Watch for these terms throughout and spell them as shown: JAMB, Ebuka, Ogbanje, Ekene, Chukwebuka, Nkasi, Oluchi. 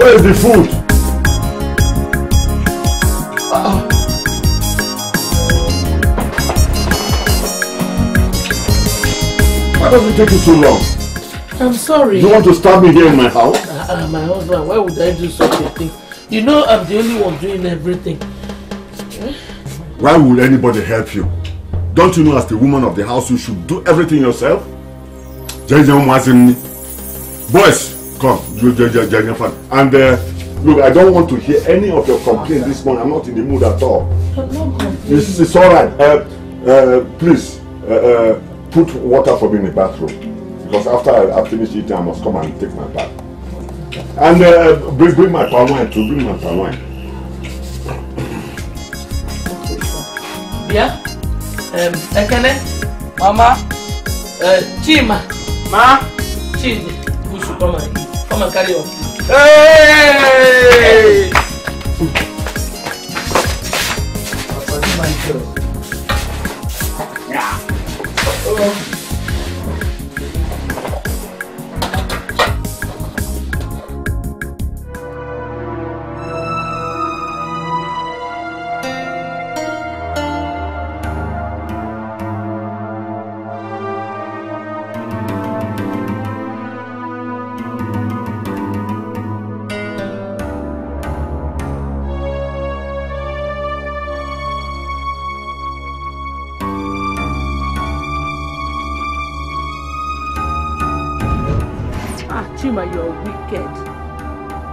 Where is the food? Why does it take you so long? I'm sorry. You want to stab me here in my house? My husband, why would I do such a thing? You know I'm the only one doing everything. Why would anybody help you? Don't you know as the woman of the house you should do everything yourself? Boys, come. And look, I don't want to hear any of your complaints this morning. I'm not in the mood at all. This is all right. Please, put water for me in the bathroom. Because after I finish eating, I must come and take my bath. And bring my palm wine too. Bring my palm wine. Yeah? Ekene, Mama, Chima, Ma, Chidi, we should come and carry on. Hey! Yeah. Hello.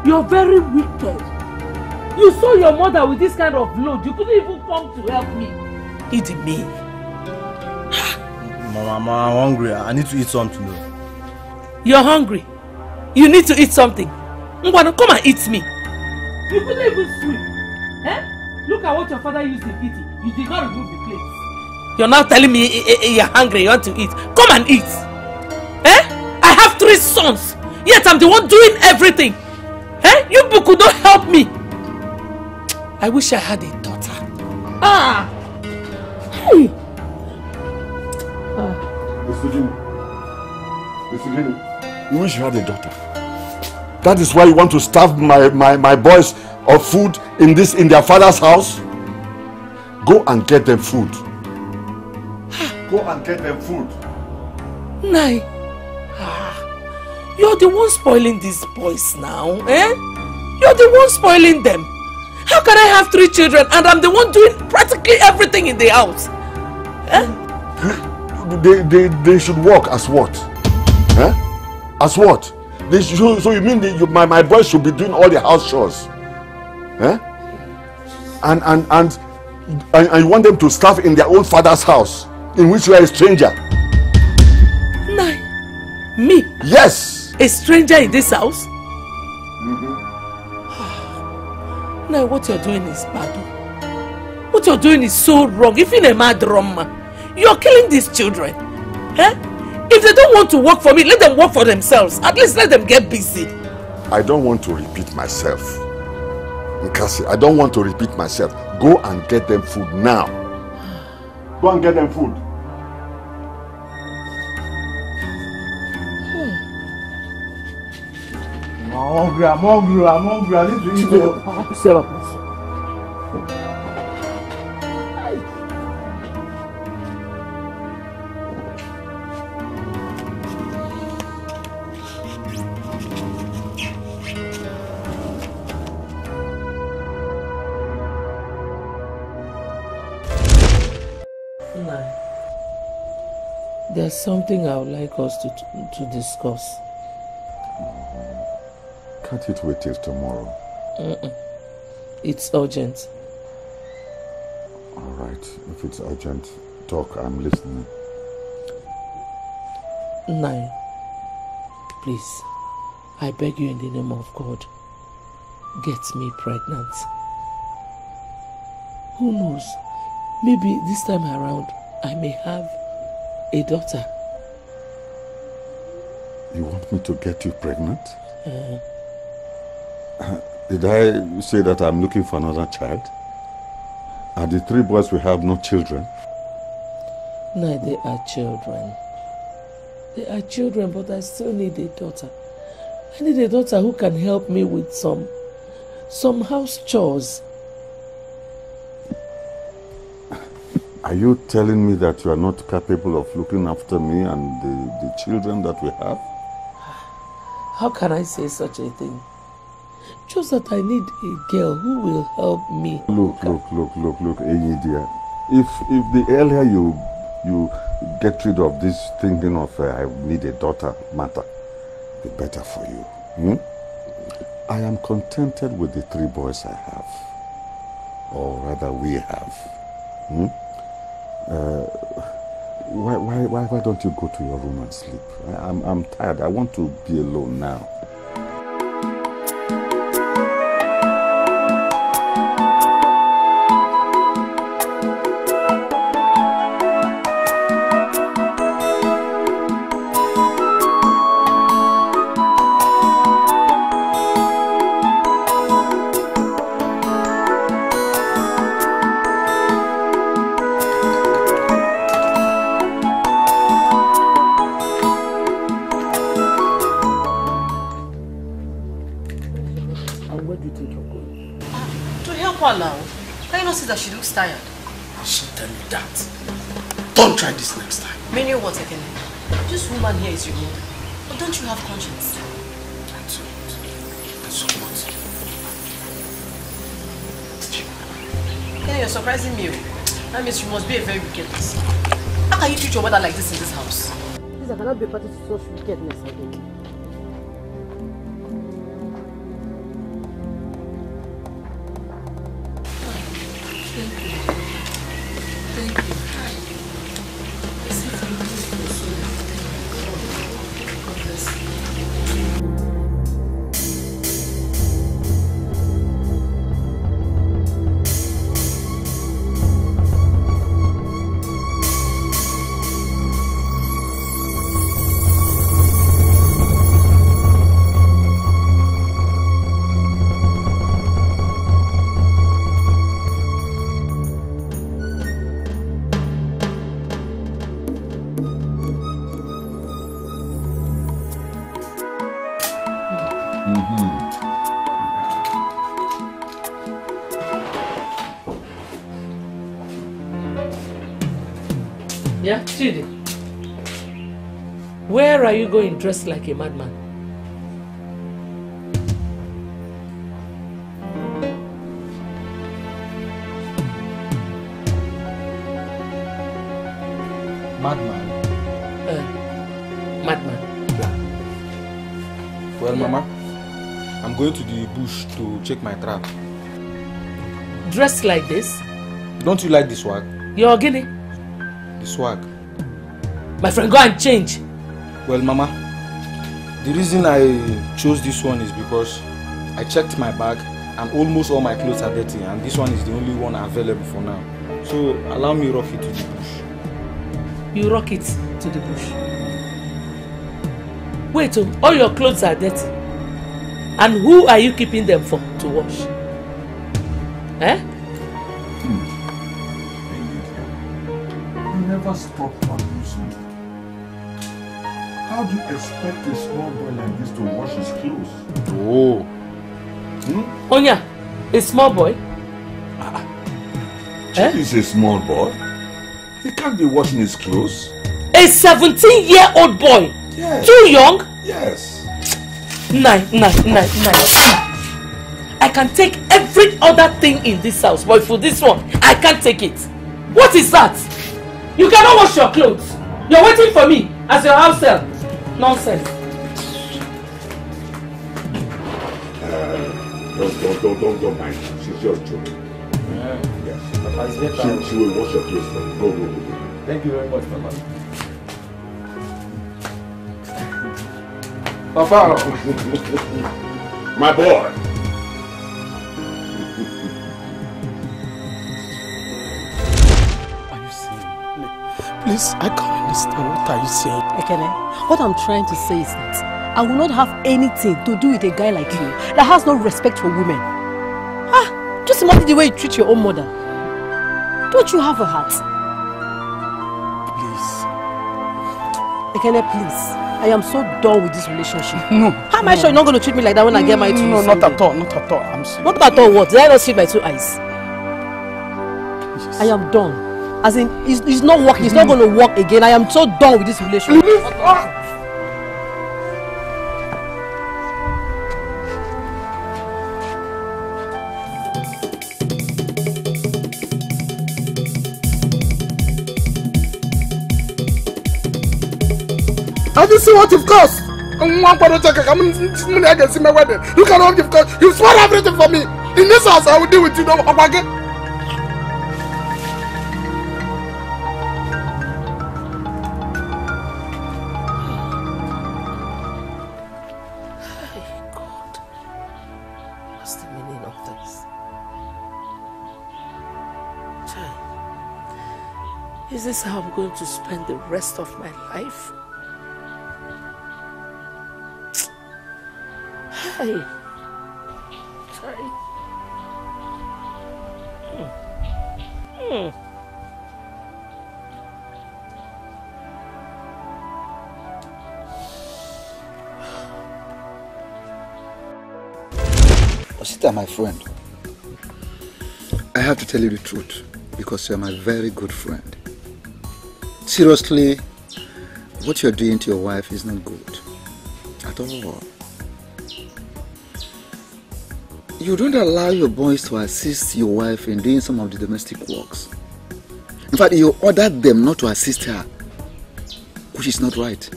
You're very wicked. You saw your mother with this kind of load. You couldn't even come to help me. Eat me. Mama, I'm hungry. I need to eat something. You're hungry? You need to eat something. Ngwano, come and eat me. You couldn't even swim. Eh? Look at what your father used in eating. You did not remove the plates. You're now telling me you're hungry, you want to eat. Come and eat. Eh? I have 3 sons. Yet I'm the one doing everything. Eh? You people don't help me. I wish I had a daughter. Ah! Hey! Mr. Gini, you wish you had a daughter. That is why you want to starve my boys of food in their father's house? Go and get them food. Go and get them food. Nay. You're the one spoiling these boys now, eh? You're the one spoiling them. How can I have 3 children and I'm the one doing practically everything in the house? Eh? They should work as what? Eh? As what? They should, so you mean my boys should be doing all the house chores? Eh? And you want them to starve in their own father's house, in which you are a stranger? No. Me? Yes. A stranger in this house? Mm-hmm. Now what you're doing is bad. What you're doing is so wrong. Even a mad drama. You're killing these children. Eh? If they don't want to work for me, let them work for themselves. At least let them get busy. I don't want to repeat myself. Nkasi, I don't want to repeat myself. Go and get them food now. Go and get them food. I'm hungry, I need to eat it. Sit up. There's something I would like us to discuss. Can't it wait till tomorrow? It's urgent. Alright, if it's urgent, talk, I'm listening. Nine, please, I beg you in the name of God, get me pregnant. Who knows, maybe this time around, I may have a daughter. You want me to get you pregnant? Did I say that I'm looking for another child? Are the 3 boys we have no children? No, they are children. They are children, but I still need a daughter. I need a daughter who can help me with some house chores. Are you telling me that you are not capable of looking after me and the children that we have? How can I say such a thing? Just that I need a girl who will help me. Look, Enyi dear. If the earlier you get rid of this thinking of I need a daughter matter, the better for you. I am contented with the three boys I have, or rather we have. Why don't you go to your room and sleep? I'm tired. I want to be alone now. She looks tired. I should tell you that. Don't try this next time. Meaning what, Ekene? This woman here is your mother. But don't you have conscience? That's it. That's what. Ekene, you're surprising me. That means you must be a very wicked person. How can you treat your mother like this in this house? Please, I cannot be a party to such wickedness again. Where are you going dressed like a madman? Madman? Madman. Yeah. Well, Mama, I'm going to the bush to check my trap. Dressed like this? Don't you like the swag? You're guinea. The swag. My friend, go and change. Well, Mama, the reason I chose this one is because I checked my bag and almost all my clothes are dirty, and this one is the only one available for now. So allow me rock it to the bush. You rock it to the bush? Wait, all your clothes are dirty. And who are you keeping them for to wash? Eh? You never stop abusing me. How do you expect a small boy like this to wash his clothes? Oh. Onya, a small boy? He is a small boy. He can't be washing his clothes. A 17-year-old boy? Yes. Too young? Yes. Nine. I can take every other thing in this house, but for this one, I can't take it. What is that? You cannot wash your clothes. You're waiting for me as your house help. Nonsense. Don't mind. She's your joke. Yes. She will wash your clothes for you. Go. Thank you very much, Papa. Papa! My boy! Are you seeing? Please, I can't understand what are you saying. Ekene, what I'm trying to say is that I will not have anything to do with a guy like you that has no respect for women. Ah, just imagine the way you treat your own mother. Don't you have a heart? Please. Ekene, please. I am so done with this relationship. No. How am I sure you're not going to treat me like that when I get married to you? No, not at all. Not at all. I'm serious. Not at all what? Did I not see my two eyes? Yes. I am done. As in, it's not working. It's not going to work again. I am so done with this relationship. Have you seen what you've caused? I can see my wedding. You can all give cause. You swore everything for me. In this house, I will deal with you. No, Ogbanje. Is this how I'm going to spend the rest of my life? Hi. Sorry. Osita, my friend. I have to tell you the truth because you are my very good friend. Seriously, what you're doing to your wife is not good at all. You don't allow your boys to assist your wife in doing some of the domestic works. In fact, you ordered them not to assist her, which is not right.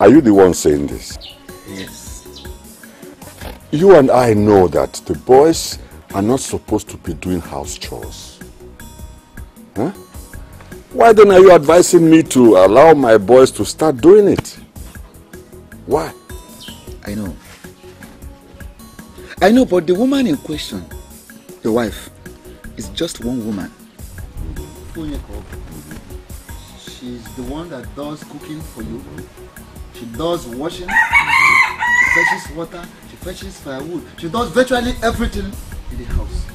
Are you the one saying this? Yes. You and I know that the boys are not supposed to be doing house chores. Huh? Why then are you advising me to allow my boys to start doing it? Why? I know. I know, but the woman in question, your wife, is just one woman. She's the one that does cooking for you. She does washing. She fetches water. She fetches firewood. She does virtually everything in the house.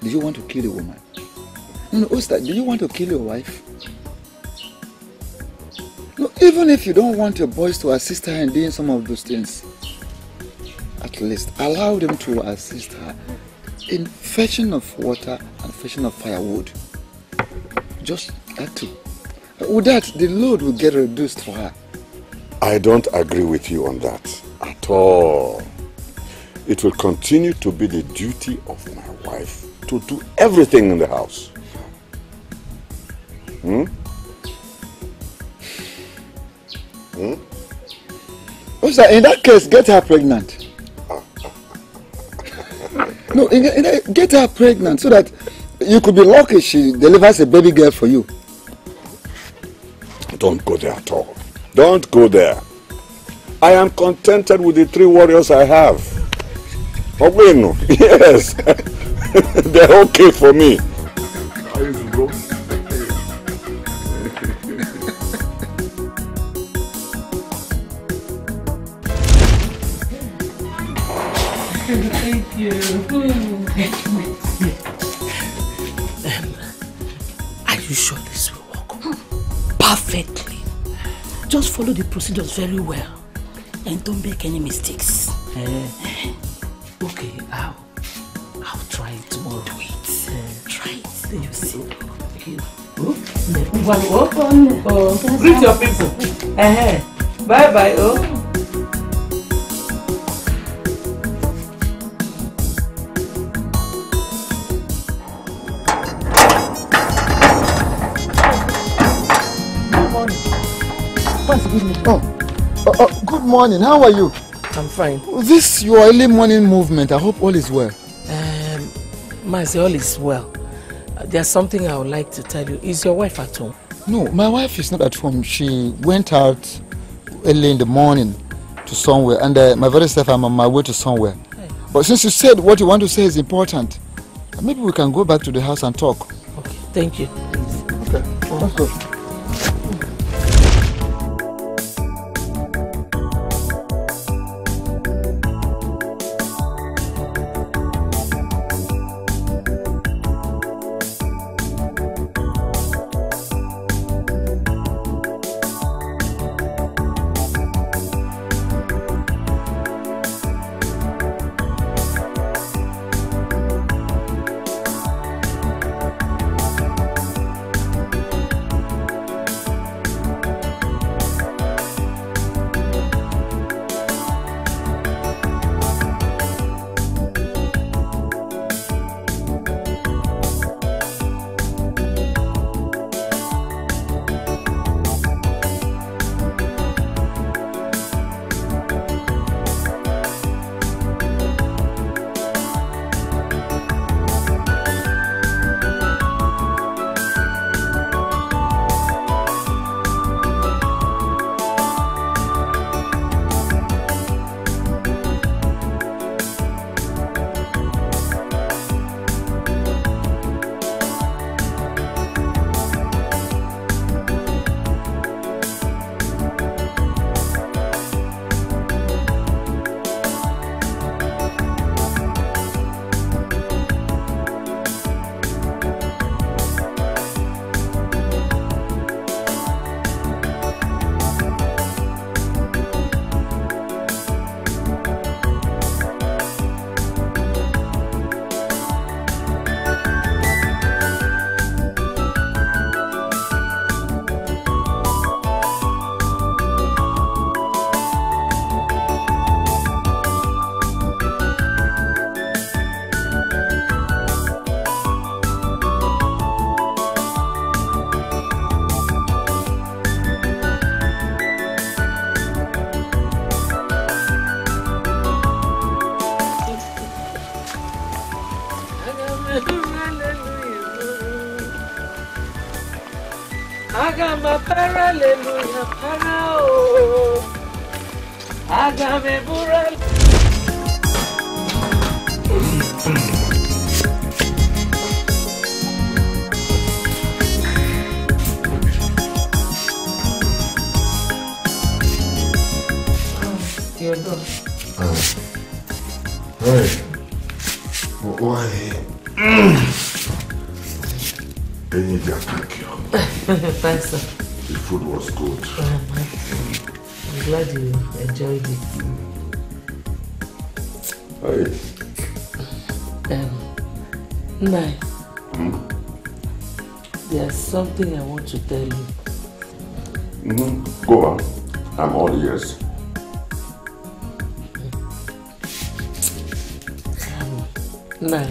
Do you want to kill the woman? No, Osta, do you want to kill your wife? No, even if you don't want your boys to assist her in doing some of those things, at least allow them to assist her in fetching of water and fetching of firewood. Just that too. With that, the load will get reduced for her. I don't agree with you on that at all. It will continue to be the duty of my wife to do everything in the house. Osta, in that case, get her pregnant. No, get her pregnant so that you could be lucky she delivers a baby girl for you. Don't go there at all. Don't go there. I am contented with the three warriors I have. Yes. They're okay for me. Thank you. Are you sure this will work? Perfectly. Just follow the procedures very well and don't make any mistakes. Okay, I'll try it tomorrow. Do it. Try it. You see. Oh, greet your people. Bye bye. Oh. Good morning. How are you? I'm fine. This your early morning movement. I hope all is well. Mazi, all is well. There's something I would like to tell you. Is your wife at home? No, my wife is not at home. She went out early in the morning to somewhere, and my very self, I'm on my way to somewhere. Hey. But since you said what you want to say is important, maybe we can go back to the house and talk. Okay. Thank you. Okay. Oh. Agama paraleluya parao. Agame bural. Theodore. Hey. Why? Anything, thank you. Thanks, sir. The food was good. I'm glad you enjoyed it. Hi. Nai. There's something I want to tell you. Go on. I'm all ears. Nai.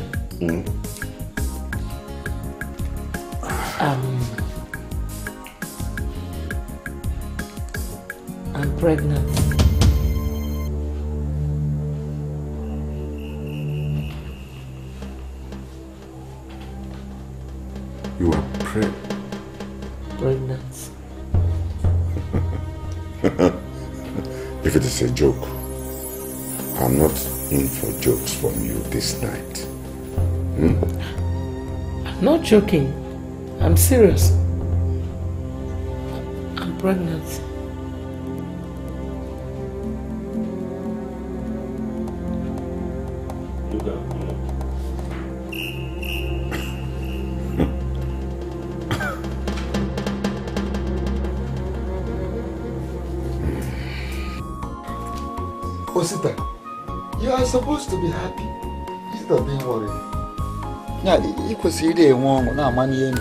I'm pregnant. You are pregnant. If it is a joke, I'm not in for jokes from you this night. I'm not joking. I'm serious. I'm pregnant. Osita, you are supposed to be happy. It's not being worried. Yeah, it was really a warm, now money.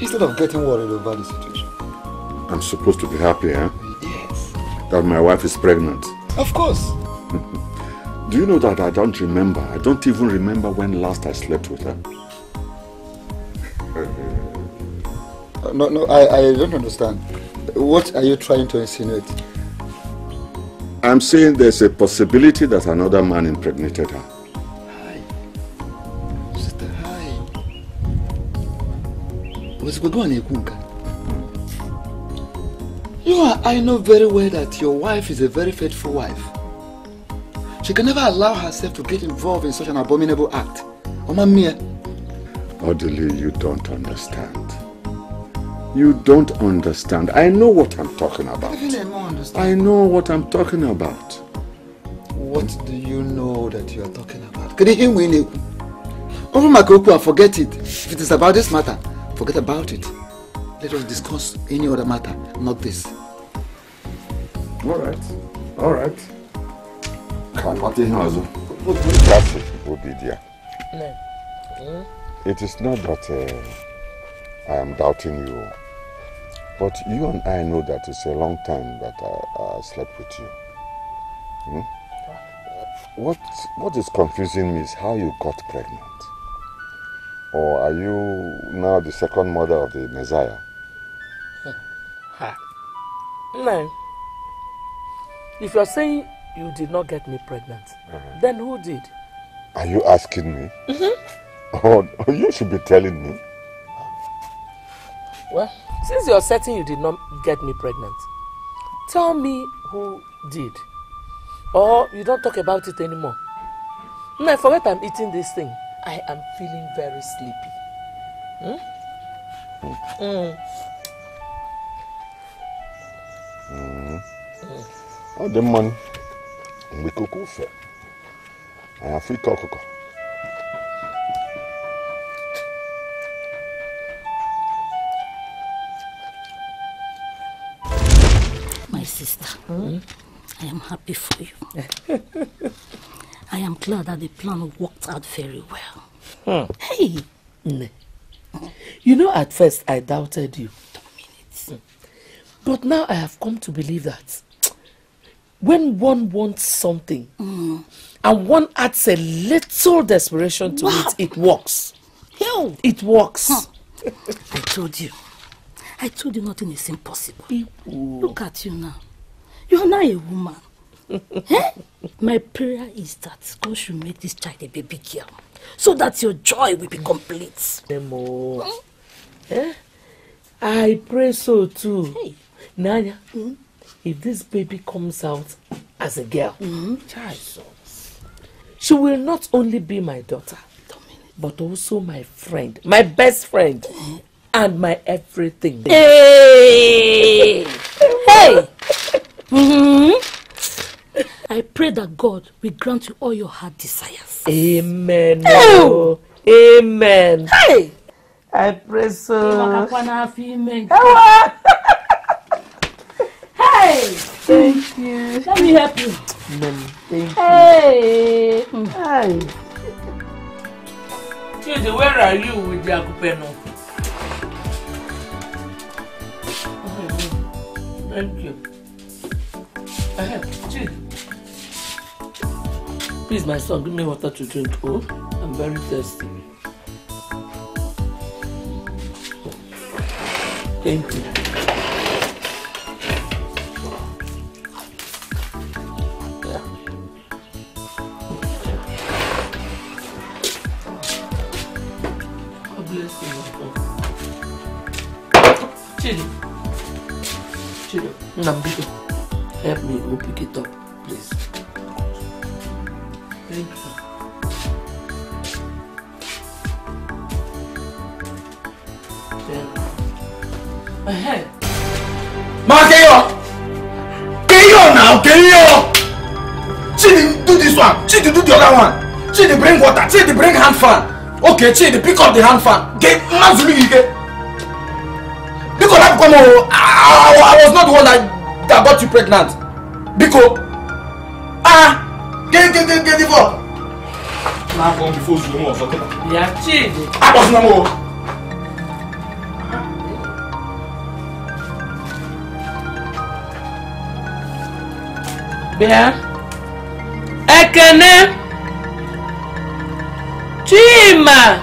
Instead of getting worried over the situation. I'm supposed to be happy, eh? Yes. That my wife is pregnant. Of course. Do you know that I don't remember? I don't even remember when last I slept with her. No, I don't understand. What are you trying to insinuate? I'm saying there's a possibility that another man impregnated her. I know very well that your wife is a very faithful wife. She can never allow herself to get involved in such an abominable act. Odili, you don't understand. You don't understand. I know what I'm talking about. I know what I'm talking about. What do you know that you are talking about? Forget it. If it is about this matter, forget about it. Let us discuss any other matter, not this. Alright, alright. It is not that I am doubting you, but you and I know that it's a long time that I slept with you. What is confusing me is how you got pregnant. Or are you now the second mother of the Messiah? No. If you are saying you did not get me pregnant, then who did? Are you asking me? Or you should be telling me. Well, since you are certain you did not get me pregnant, tell me who did. Or you don't talk about it anymore. No, forget I'm eating this thing. I am feeling very sleepy. Oh, the man, we cook food. I have free talk. My sister, I am happy for you. I am glad that the plan worked out very well. Hey! You know, at first I doubted you. But now I have come to believe that when one wants something and one adds a little desperation to it, it works. It works. I told you. I told you nothing is impossible. Look at you now. You are now a woman. My prayer is that God should make this child a baby girl so that your joy will be complete. I pray so too. Hey. Nanya, if this baby comes out as a girl, she will not only be my daughter, but also my friend, my best friend, and my everything. Hey! Hey! I pray that God will grant you all your heart desires. Amen. Oh. Amen. Hey! I pray so. Hey! Thank you. Let me help you. Mom, thank you. Hey! Chidi, where are you with the Akupeno? Thank you. Chidi. Please, my son, give me water to drink. Oh, I'm very thirsty. Thank you. Help me, we'll pick it up, please. Thank you. There. Ahead. Ma, Keyo now, Keyo! Chidi, do this one. Chidi, do the other one. Chidi, bring water. Chidi, bring hand fan. Okay, Chidi, pick up the hand fan. Get, Mazuli, you get. Because I've come over. I was not the one that got you pregnant. Biko. Ah! Get it up! Now come before you know what I'm talking about. I was not more. Bea. Ekene. Chima.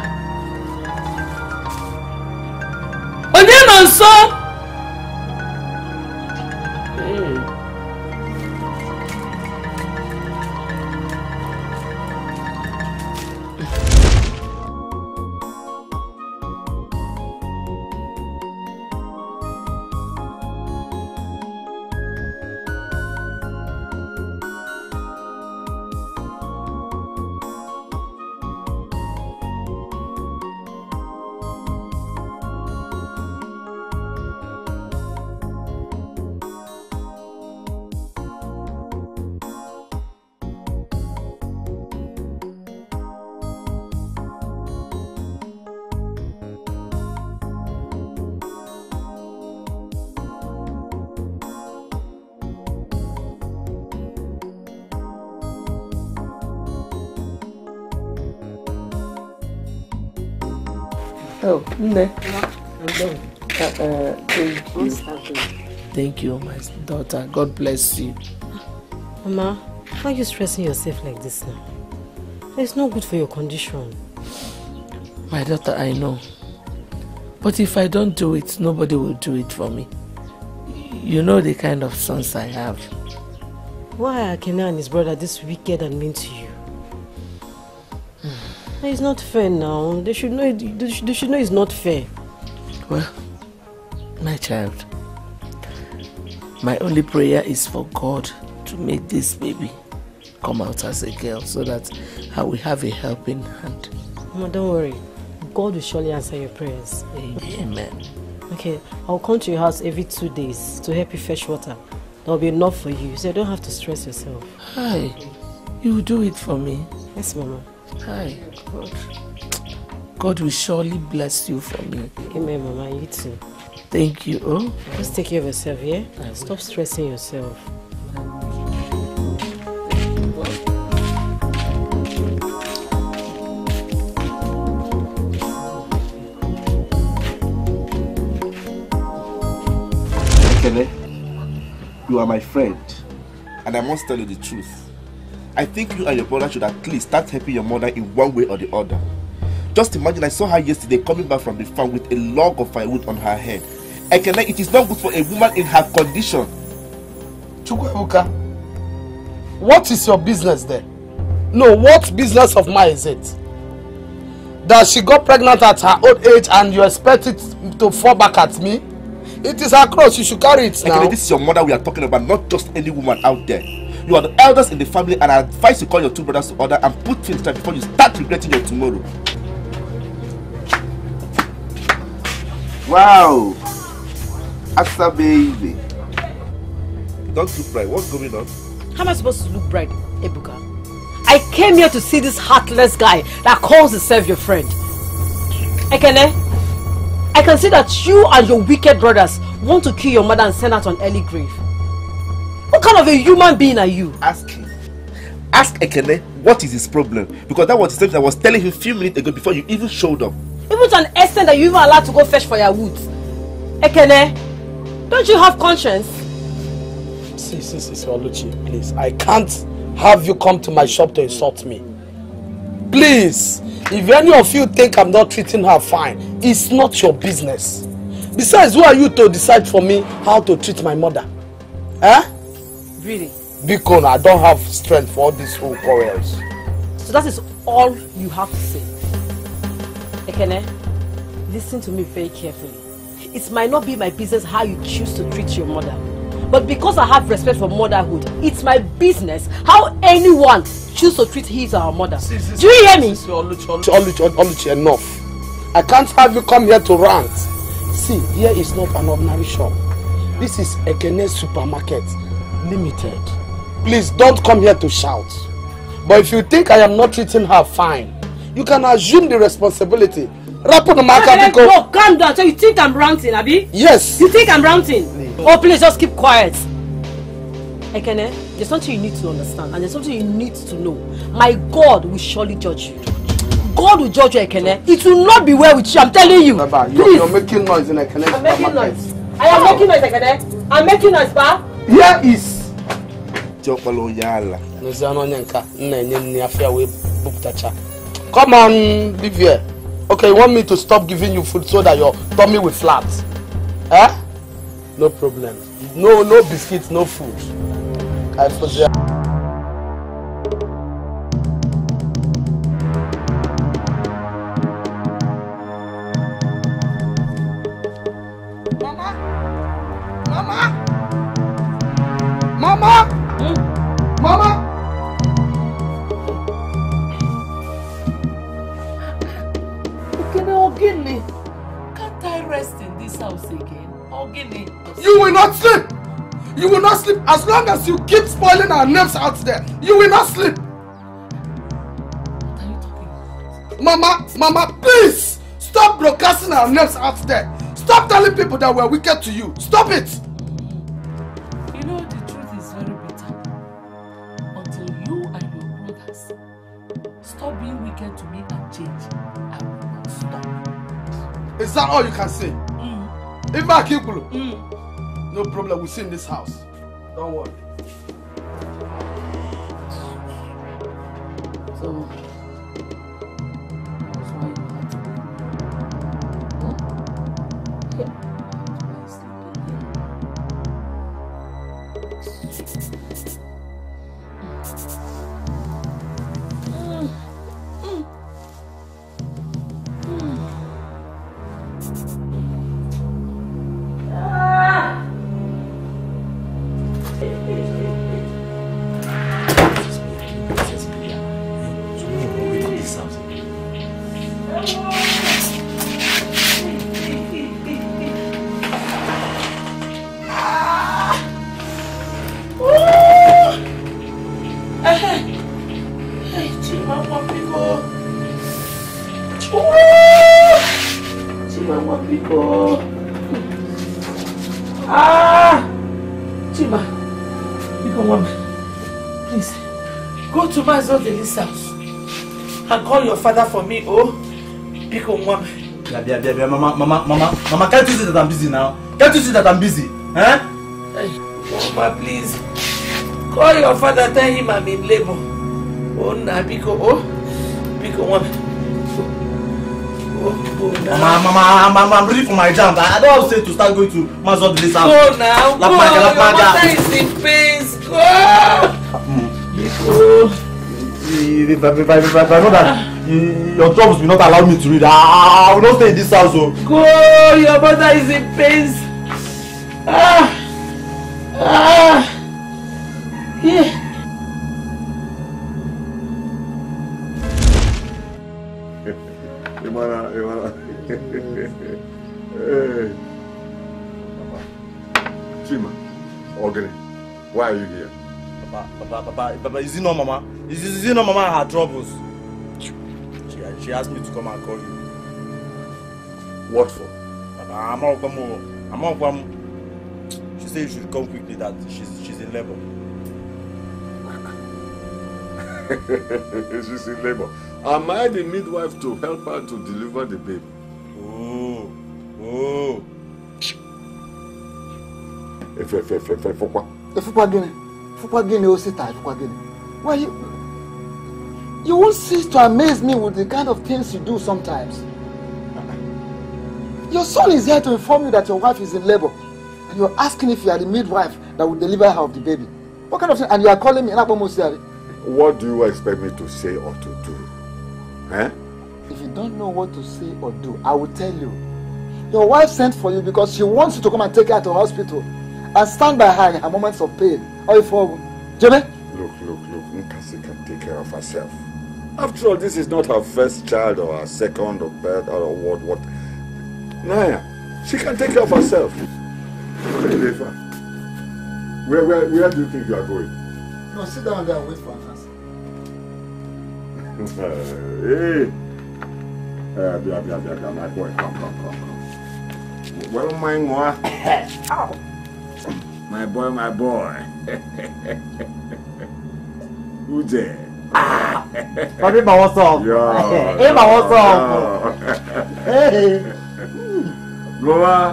Onye nso. Thank you, my daughter. God bless you. Mama, how are you stressing yourself like this now? It's not good for your condition. My daughter, I know. But if I don't do it, nobody will do it for me. You know the kind of sons I have. Why are Akena and his brother this wicked and mean to you? It's not fair now. They should know it's not fair. Well, my child, my only prayer is for God to make this baby come out as a girl so that I will have a helping hand. Mama, don't worry. God will surely answer your prayers. Amen. Okay, I'll come to your house every 2 days to help you fetch water. That'll be enough for you, so you don't have to stress yourself. Hi, you do it for me. Yes, Mama. Hi, God. God will surely bless you for me. Amen, Mama. You too. Thank you. Oh, just take care of yourself, yeah? Stop stressing yourself. Ekene, you are my friend, and I must tell you the truth. I think you and your brother should at least start helping your mother in one way or the other. Just imagine, I saw her yesterday coming back from the farm with a log of firewood on her head. Ekene, it is not good for a woman in her condition. Chukwebuka, what is your business there? No, what business of mine is it? That she got pregnant at her old age and you expect it to fall back at me? It is her cross, you should carry it now. Ekene, this is your mother we are talking about, not just any woman out there. You are the eldest in the family, and I advise you call your two brothers to order and put things right before you start regretting your tomorrow. Wow! That's a baby. Don't look bright. What's going on? How am I supposed to look bright, Ebuka? I came here to see this heartless guy that calls himself your friend. Ekene, I can see that you and your wicked brothers want to kill your mother and send her to an early grave. What kind of a human being are you? Ask him. Ask Ekene what is his problem. Because that was the same thing I was telling him a few minutes ago before you even showed up. Even to an extent that you even allowed to go fetch for your woods. Ekene, don't you have conscience? See, Oluchi, please. I can't have you come to my shop to insult me. Please, if any of you think I'm not treating her fine, it's not your business. Besides, who are you to decide for me how to treat my mother? Eh? Really? Because I don't have strength for all these whole quarrels. So that is all you have to say. Ekene, listen to me very carefully. It might not be my business how you choose to treat your mother. But because I have respect for motherhood, it's my business how anyone chooses to treat his or her mother. Do you hear me? Oluchi, enough. I can't have you come here to rant. See, here is not an ordinary shop. This is Ekene Supermarket Limited. Please don't come here to shout. But if you think I am not treating her fine, you can assume the responsibility. No, calm down. So you think I'm ranting, Abi? Yes. You think I'm ranting? Please. Oh, please just keep quiet. Ekene, there's something you need to understand, and there's something you need to know. My God will surely judge you. God will judge you, Ekene. It will not be well with you. I'm telling you. Baba, you're making noise in Ekene. I'm making noise. I am making noise, Ekene. I'm making noise, Ba. Here is come on, live here. Okay, you want me to stop giving you food so that your tummy will flat? Eh? No problem. No biscuits, no food. I forget. As long as you keep spoiling our names out there, you will not sleep. What are you talking about? Mama, please stop broadcasting our names out there. Stop telling people that we're wicked to you. Stop it. You know, the truth is very bitter. Until you and your brothers stop being wicked to me and change, I will not stop. Is that all you can say? If I keep no problem, we'll see in this house. Don't worry. So, that's why you had to do it. This house and call your father for me, oh, because mama. Mama, can't you see that I'm busy now? Can't you see that I'm busy? Huh? Mama, please call your father, tell him I'm in labor. Oh, na, because Mama, I'm ready for my JAMB. I don't have to start going to Mazod this house. Go now, go. Your mother is in pains. Go. If I know that your troubles will not allow me to read, I will not stay in this house. Go, your mother is in pains. Why are you here? Papa, is it not Mama? Is it not Mama her troubles? She asked me to come and call you. What for? Papa, I'm not come. She said you should come quickly, that she's in labor. She's in labor. Am I the midwife to help her to deliver the baby? Oh. Why you won't cease to amaze me with the kind of things you do sometimes. Your son is here to inform you that your wife is in labor, and you're asking if you are the midwife that will deliver her of the baby. What kind of thing? And you are calling me. What do you expect me to say or to do? If you don't know what to say or do, I will tell you. Your wife sent for you because she wants you to come and take her to hospital and stand by her in her moments of pain. Look, Nkasi can take care of herself. After all, this is not her first child or her second or third or what. Naya, she can take care of herself. Where do you think you are going? No, sit down there and wait for Nkasi. Hey, my boy, come. Well, my more. Ow. My boy. Who's there? What's up? Yeah. What's up? Hey. Go on.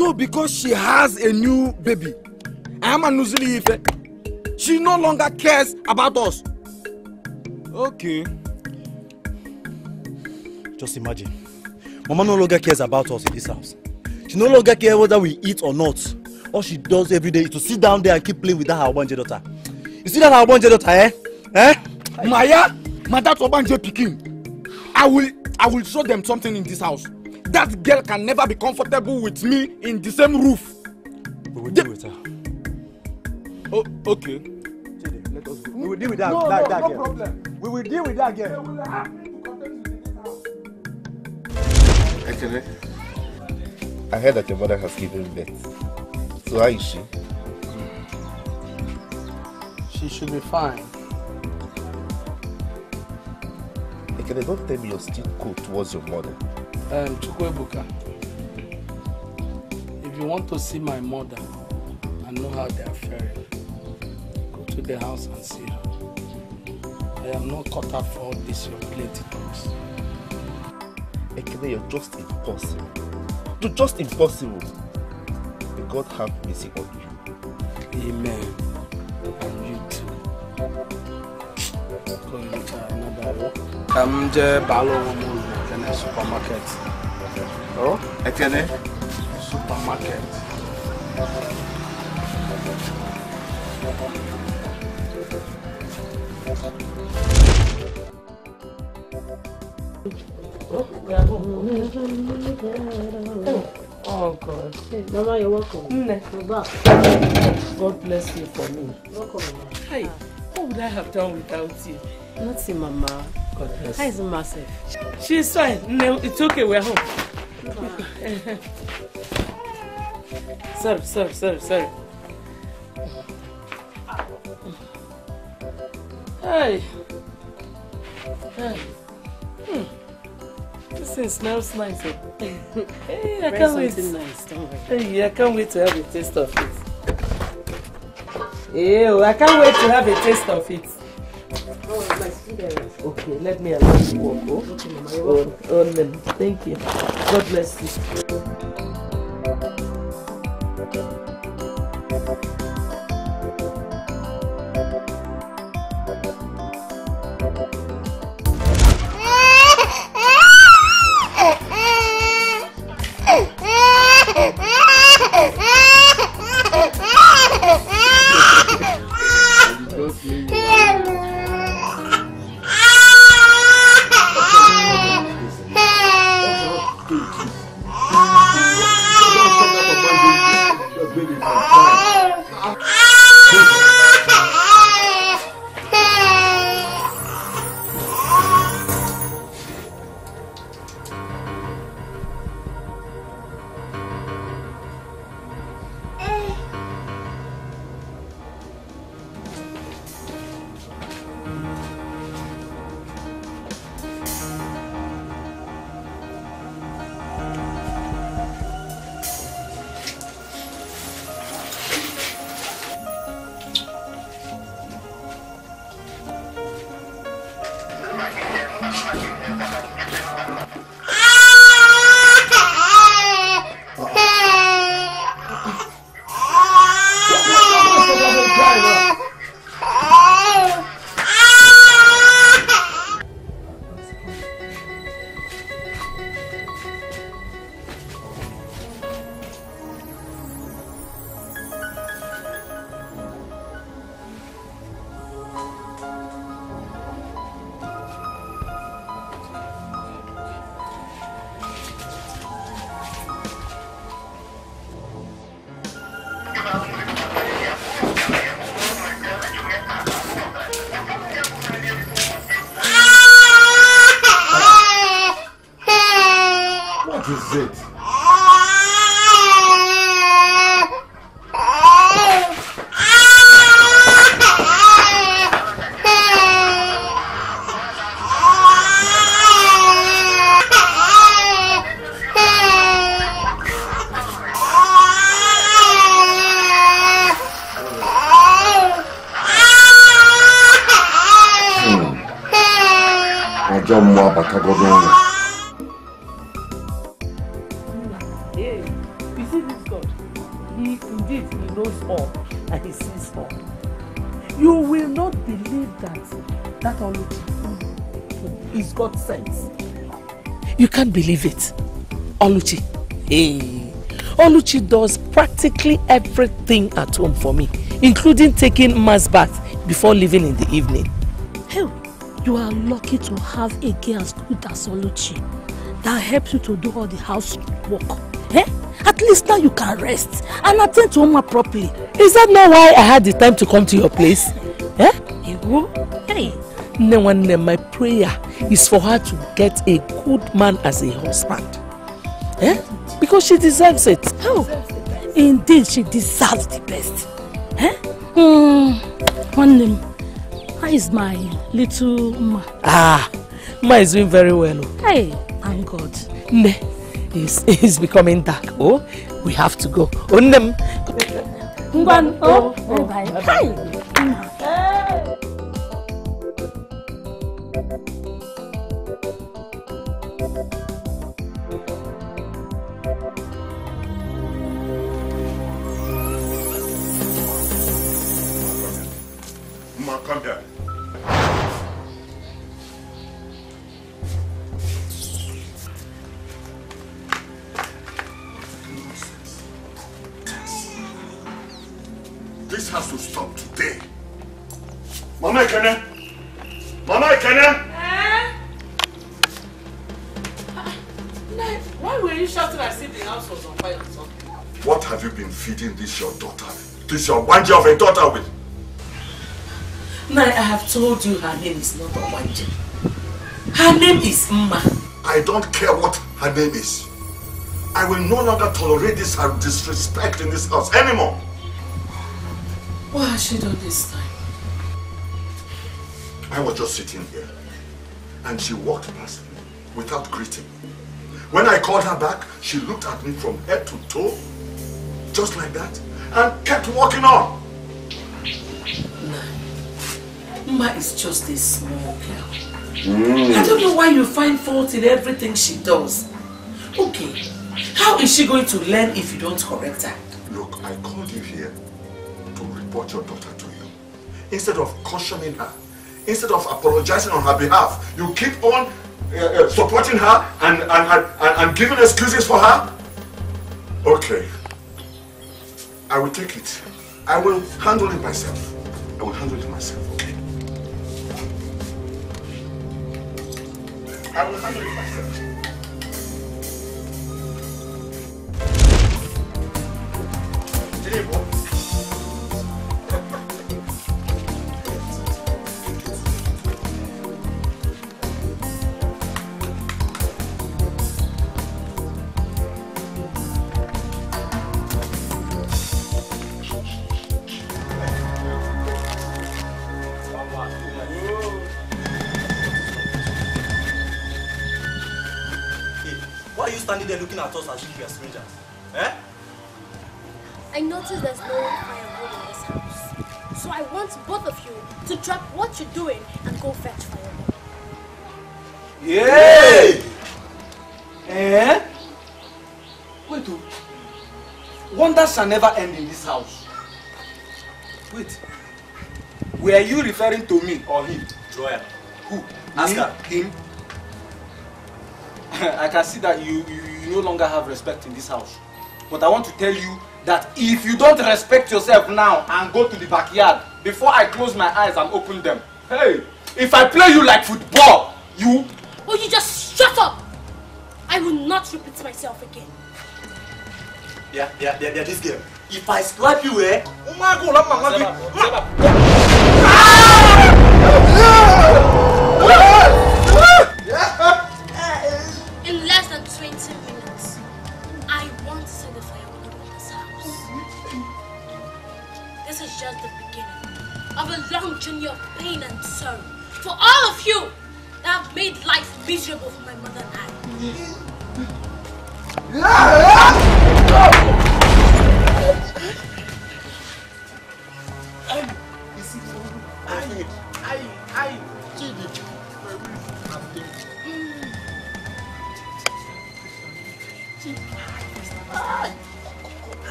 So because she has a new baby, she no longer cares about us. Okay. Just imagine. Mama no longer cares about us in this house. She no longer cares whether we eat or not. All she does every day is to sit down there and keep playing with that Ogbanje daughter. You see that Ogbanje daughter, eh? Eh? Maya, my dad Ogbanje picking. I will show them something in this house. That girl can never be comfortable with me in the same roof. We will deal with her. Oh, okay. Chidi, let us go. We will deal with that girl. No problem. We will deal with that girl. They will have me to contend with this house. Ekene, I heard that your mother has given birth. So how is she? She should be fine. Ekene, don't tell me you're still cold towards your mother. Chukwebuka, if you want to see my mother and know how they are faring, go to the house and see her. I am not cut up for all this, your related talks. Ekene, you're just impossible. You're just impossible. May God have mercy on you. Amen. And you too. Go look at another one. Come to Balo. Supermarket. Oh? Ekene? Supermarket. Oh, God. Hey, Mama, you're welcome. You're back. God bless you for me. Welcome. Hi. What would I have done without you? Nothing, Mama. Yes. How is massive? She's fine. No, it's okay. We're home. Sorry. Hey. This thing smells nice. Hey, I can't wait. Nice, don't worry. Hey, I can't wait to have a taste of it. Ew, I can't wait to have a taste of it. Okay, let me allow you walk. Thank you. God bless you. Hey, see this God? He indeed, he knows all and he sees all. You will not believe that Oluchi is God's sense. You can't believe it. Oluchi. Hey. Oluchi does practically everything at home for me, including taking mass bath before leaving in the evening. Hell, you are lucky to have a girl as good as Oluchi that helps you to do all the housework. Eh? At least now you can rest and attend to Oma properly. Is that not why I had the time to come to your place? Eh? Hey. My prayer is for her to get a good man as a husband. Eh? Because she deserves it. Oh, indeed, she deserves the best. Eh? One name. How is my little Ma? Ah, Ma is doing very well. Hey, thank God. Ne, he's becoming dark. Oh, we have to go. Oh, nem. Oh, bye bye. Hi. Come here. This has to stop today. Mama Ekene! Mama Ekene! Eh? Why were you shouting as if the house was on fire or something? What have you been feeding this your daughter? This your Ogbanje of a daughter with? Now, I have told you her name is not Ogbanje. Her name is Mma. I don't care what her name is. I will no longer tolerate this her disrespect in this house anymore. What has she done this time? I was just sitting here and she walked past me without greeting. When I called her back, she looked at me from head to toe, just like that, and kept walking on. Mma is just a small girl. I don't know why you find fault in everything she does. Okay, how is she going to learn if you don't correct her? Look, I called you here to report your daughter to you. Instead of cautioning her, instead of apologizing on her behalf, you keep on supporting her and giving excuses for her? Okay, I will take it. I will handle it myself. I will handle it myself. I will handle it myself. Looking at us as if we are strangers. Eh? I noticed there's no firewood in this house. So I want both of you to drop what you're doing and go fetch firewood. Yay! Eh? Wait, wonders shall never end in this house. Wait. Were you referring to me or him? Joel. Who? Ask her. Him? I can see that you no longer have respect in this house. But I want to tell you that if you don't respect yourself now and go to the backyard, before I close my eyes and open them, hey, if I play you like football, you... Will you just shut up? I will not repeat myself again. Yeah, this game. If I slap you, eh? Oh my God, In less than 20 minutes, I want to see the firewood in this house. This is just the beginning of a long journey of pain and sorrow for all of you that have made life miserable for my mother and I.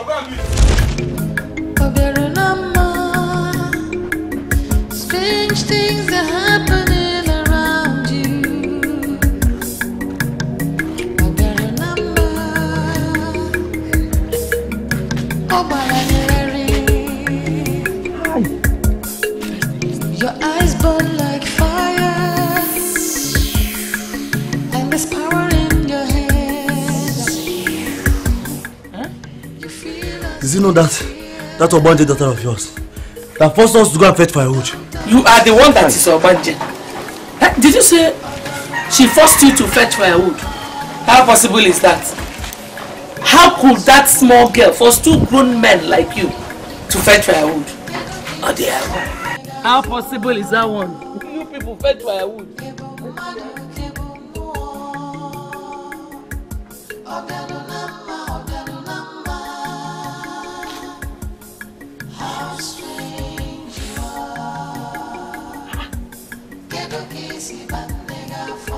I'll go and meet. I better not mind. Strange things are happening around you. I better not mind. Oh, my Larry. Your eyes burn like fire. And this power. Did you know that Ogbanje daughter of yours that forced us to go and fetch firewood? You are the one that is Ogbanje. Hey, did you say she forced you to fetch firewood? How possible is that? How could that small girl force two grown men like you to fetch firewood? Oh dear. How possible is that one? You people fetch firewood.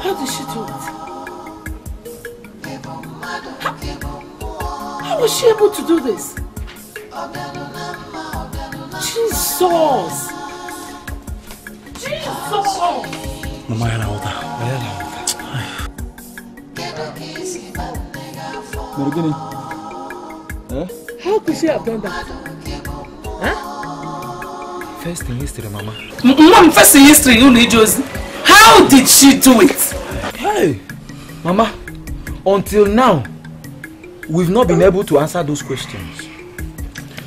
How did she do it? How was she able to do this? Jesus! Jesus! Mama, how could she have done that? Huh? First in history, Mama. Mom, first in history, you need Josie. How did she do it? Hey, Mama, until now, we've not been able to answer those questions.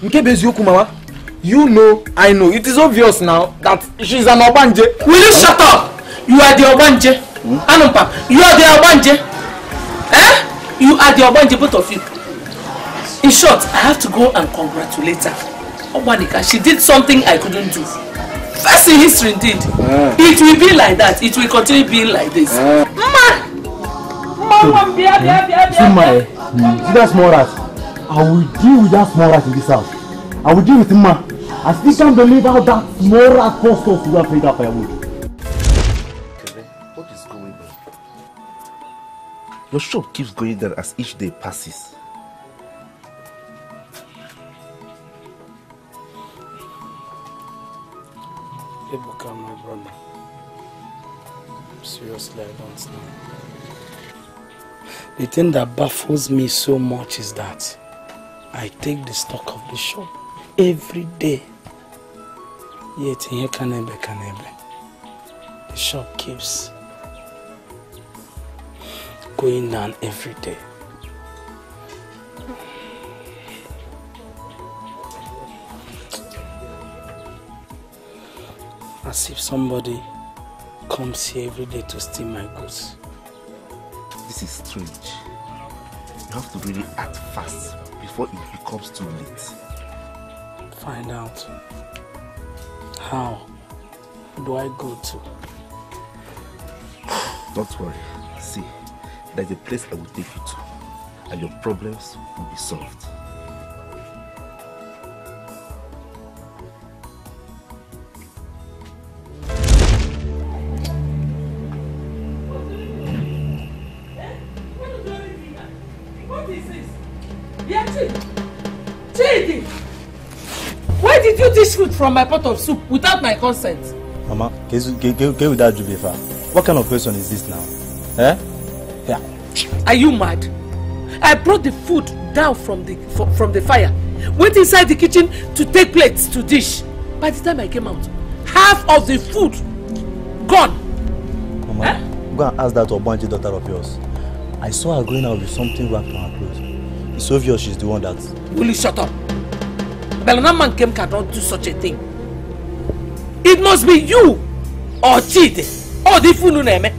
Nkebeziyoku, Mama, you know, I know, it is obvious now that she's an Ogbanje. Will you shut up? You are the Ogbanje. Anumpa, you are the Ogbanje. Eh? You are the Ogbanje, both of you. In short, I have to go and congratulate her. Obanika, she did something I couldn't do. First in history indeed. Yeah. It will be like that. It will continue being like this. Yeah. Mama! See that small rat? I will deal with that small rat in this house. I will deal with him. I still can't believe how that small rat forced us to go and play that firewood. What is going on? Your shop keeps going down as each day passes. Ebuka, my brother. Seriously, I don't know. The thing that baffles me so much is that I take the stock of the shop every day. Yet, the shop keeps going down every day. As if somebody comes here every day to steal my goods. This is strange. You have to really act fast before it becomes too late. Find out. How do I go to? Don't worry. See, there's a place I will take you to, and your problems will be solved. Food from my pot of soup without my consent. Mama, get with that Jubefa. What kind of person is this now? Eh? Yeah. Are you mad? I brought the food down from the fire. Went inside the kitchen to take plates to dish. By the time I came out, half of the food gone. Mama, eh? Go and ask that Ogbanje daughter of yours. I saw her going out with something wrapped in her clothes. It's obvious she's the one that. Will you shut up? Belanaman Kem cannot do such a thing. It must be you or Chidi or the Fununeme.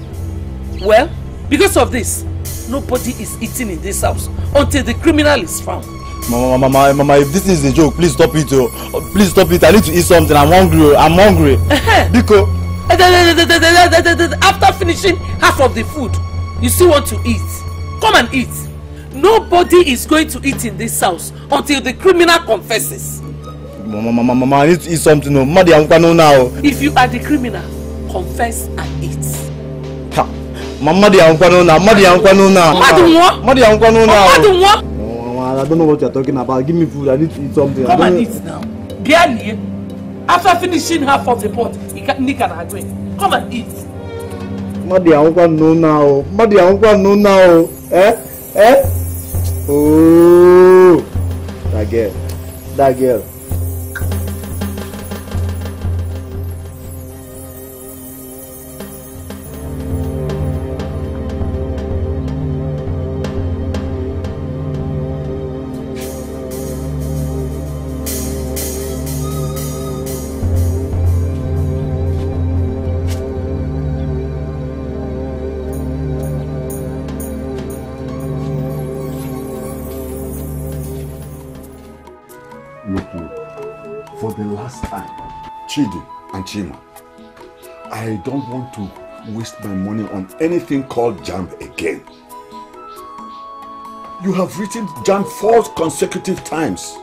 Well, because of this, nobody is eating in this house until the criminal is found. Mama, if this is a joke, please stop it. Oh. Please stop it. I need to eat something. I'm hungry. Because after finishing half of the food, you still want to eat. Come and eat. Nobody is going to eat in this house until the criminal confesses. Mama, I need to eat something. Now. If you are the criminal, confess and eat. Ha! Mama, now. Mama, now. Mama, now. Mama, and I don't know what you're talking about. Give me food, I need to eat something. Come and eat now. Girlie, after finishing half of the pot, Nick and I go. Come and eat. Madi, I don't know now. Madi, I don't know now. Eh? Eh? Oh, that girl. That girl. Chidi and Chima, I don't want to waste my money on anything called JAMB again. You have written JAMB 4 consecutive times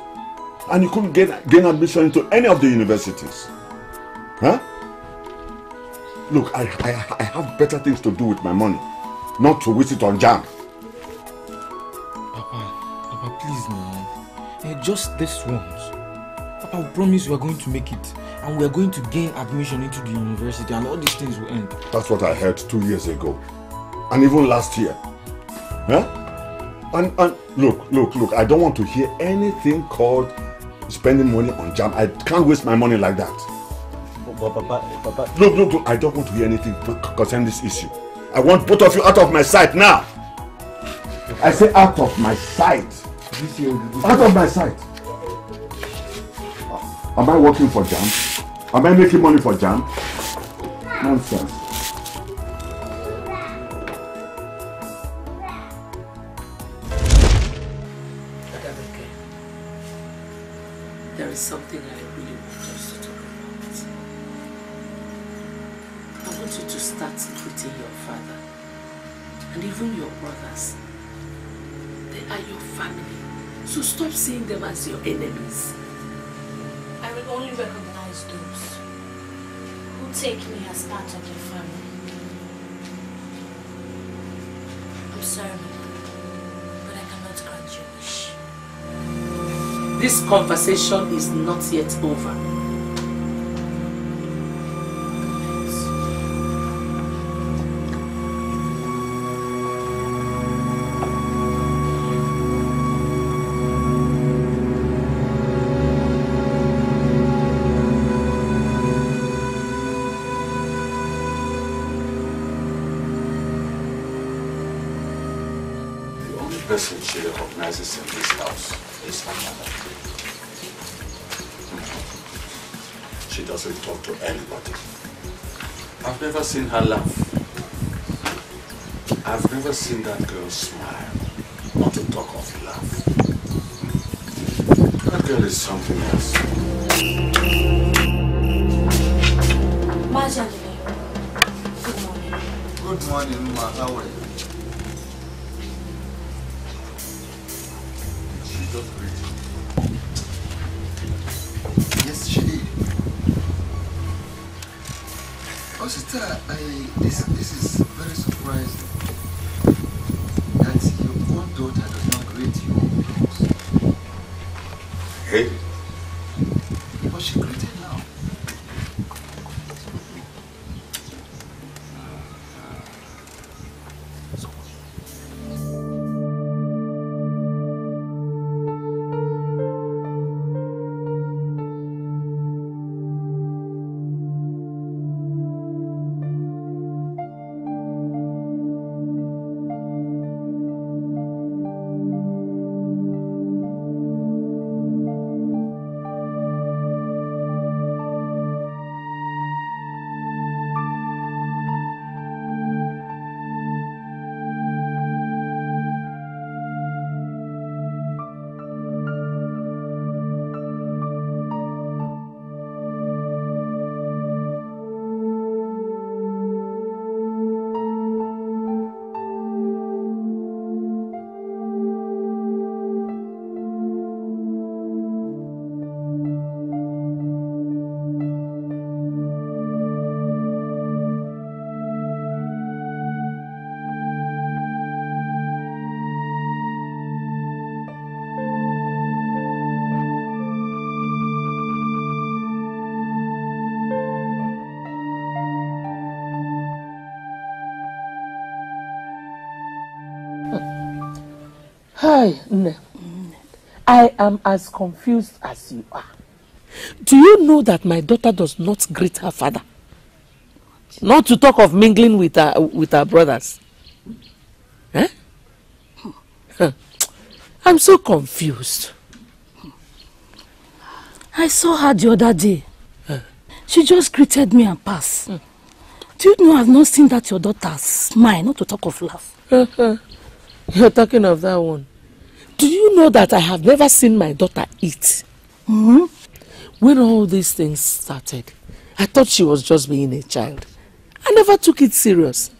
and you couldn't gain admission into any of the universities. Huh? Look, I have better things to do with my money, not to waste it on JAMB. Papa, please now. Just this once. Papa, I promise you are going to make it. And we are going to gain admission into the university and all these things will end. That's what I heard 2 years ago. And even last year. Huh? And look, I don't want to hear anything called spending money on JAMB. I can't waste my money like that. Papa. Look, I don't want to hear anything concerning this issue. I want both of you out of my sight now. I say out of my sight. Out of my sight. Am I working for JAMB? Am I making money for JAMB? Nonsense. There is something I really want us to talk about. I want you to start treating your father and even your brothers. They are your family, so stop seeing them as your enemies. I will only recognize those who take me as part of their family. I'm sorry, but I cannot grant your wish. This conversation is not yet over. In this house is her mother. She doesn't talk to anybody. I've never seen her laugh. I've never seen that girl smile, not to talk of love. That girl is something else. Good morning. Good morning, Ma. How are you? Yes, she did. Oh, sister, this is very surprising that your own daughter does not greet you. Hey. But she greeted now. Hi, Nne. I am as confused as you are. Do you know that my daughter does not greet her father? Not to talk of mingling with her brothers. Eh? I'm so confused. I saw her the other day. She just greeted me and passed. Do you know I've not seen that your daughter smile, not to talk of laugh? You're talking of that one. Do you know that I have never seen my daughter eat? Mm-hmm. When all these things started, I thought she was just being a child. I never took it serious.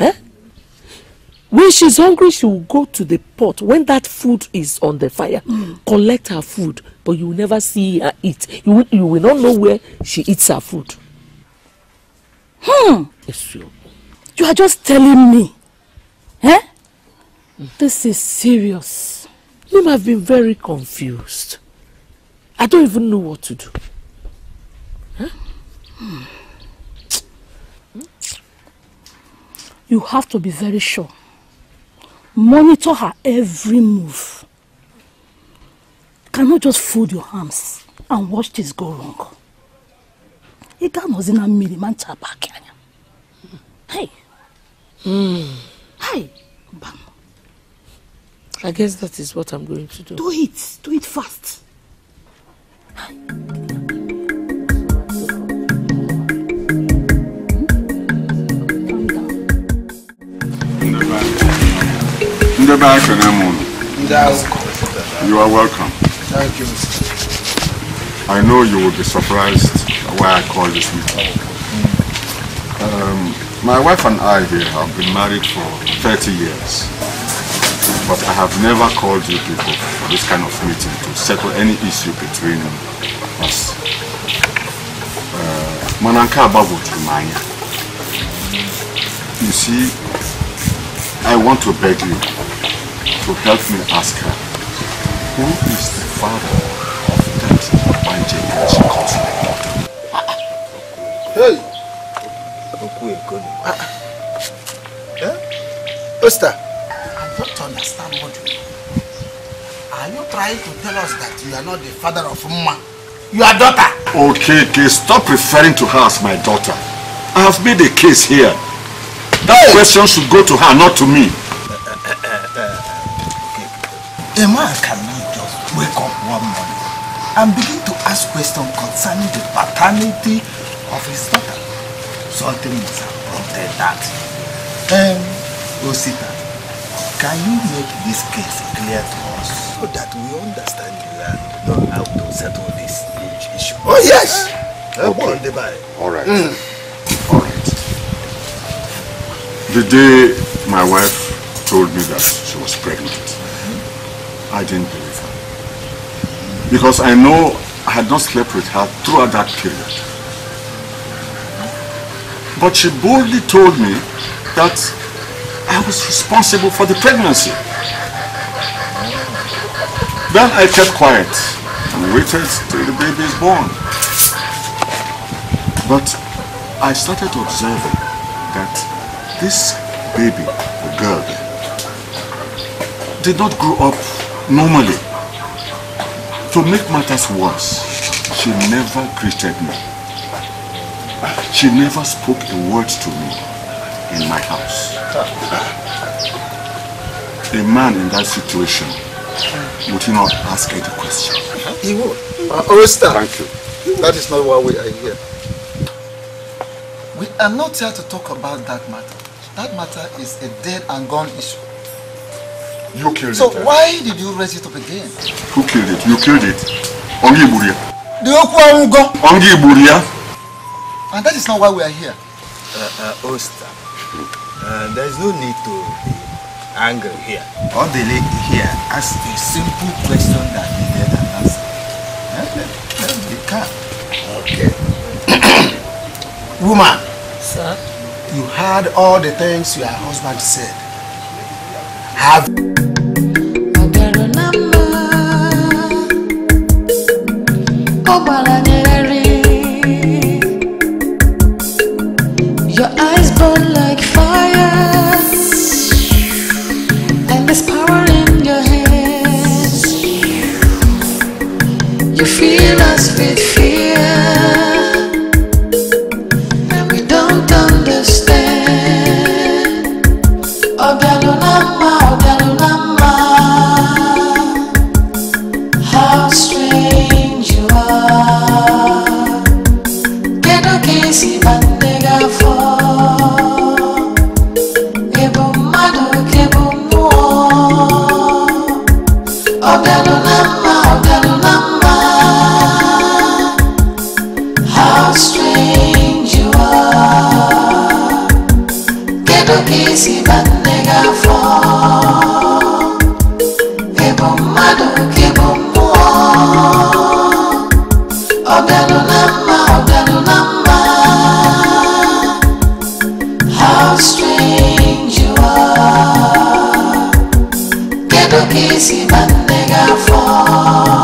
Eh? When she's hungry, she will go to the pot. When that food is on the fire, collect her food, but you will never see her eat. You will not know where she eats her food. Yes, you are just telling me. Eh? This is serious. You have been very confused. I don't even know what to do. Huh? You have to be very sure. Monitor her every move. Cannot just fold your arms and watch this go wrong. Hey. Hey. Bam. I guess that is what I'm going to do. Do it. Do it fast. You are welcome. Thank you, Mr. I know you will be surprised why I called this meeting. My wife and I here have been married for 30 years. But I have never called you people for this kind of meeting to settle any issue between us. You see, I want to beg you to help me ask her, who is the father of that Ogbanje that she calls my daughter? Hey! Oster! I don't understand what you mean. Are you trying to tell us that you are not the father of Mma? You are daughter. Okay, stop referring to her as my daughter. I have made a case here. That question should go to her, not to me. A man cannot just wake up one morning and begin to ask questions concerning the paternity of his daughter. Something must have prompted that. Osita. Can you make this case clear to us so that we understand you and know how to settle this issue? Oh yes! Okay. Alright. Alright. The day my wife told me that she was pregnant, I didn't believe her. Because I know I had not slept with her throughout that period. But she boldly told me that I was responsible for the pregnancy. Then I kept quiet and waited till the baby is born. But I started observing that this baby, the girl, did not grow up normally. To make matters worse, she never greeted me. She never spoke a word to me in my house. A man in that situation, would he not ask any question? He would. Thank you. That is not why we are here. We are not here to talk about that matter. That matter is a dead and gone issue. You killed it. So why did you raise it up again? Who killed it? You killed it. Ongi Iburia. Ongi Iburia. And that is not why we are here. There is no need to be angry here. All the lady here asked a simple question that needed an answer. Let me be calm. Okay. Woman. Sir? You heard all the things your husband said. Have... Burn like fire, and there's power in your head. You fill us with fear, and we don't understand. Odalunama, how strange you are. Kedo kesi bandega for Ebu madu kebu muo. Odalunama, odalunama. How strange you are. Kedo kisi bandega for Ebo mado kebo muo. Odalunama, odalunama. How strange you are. Kedo kisi bandega for